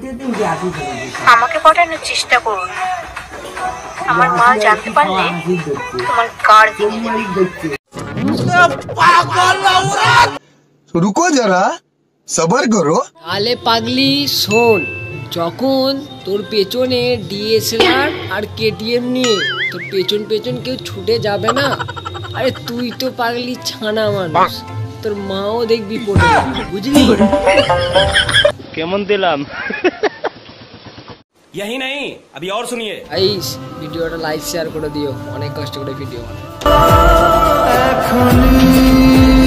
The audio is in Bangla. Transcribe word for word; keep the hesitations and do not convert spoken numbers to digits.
প্রতিদিন যাবি আমাকে পটানোর চেষ্টা করুন। আমার মা জানতে পারলে তোমার কার দিকে দেখতে। রুকো যারা সবর করো। আলে পাগলি শোন, যখন তোর পেছনে ডিএসএলআর আর কেটিএম নিয়ে তোর পেছন পেছন কেউ ছুটে যাবে না। আরে তুই তো পাগলি ছানা মানুষ, তোর মাও দেখবি পড়ে, বুঝলি কেমন দিলাম। यही नहीं अभी और सुनिए। वीडियोটা লাইক শেয়ার করে দিও, অনেক কষ্ট করে ভিডিও বানাই।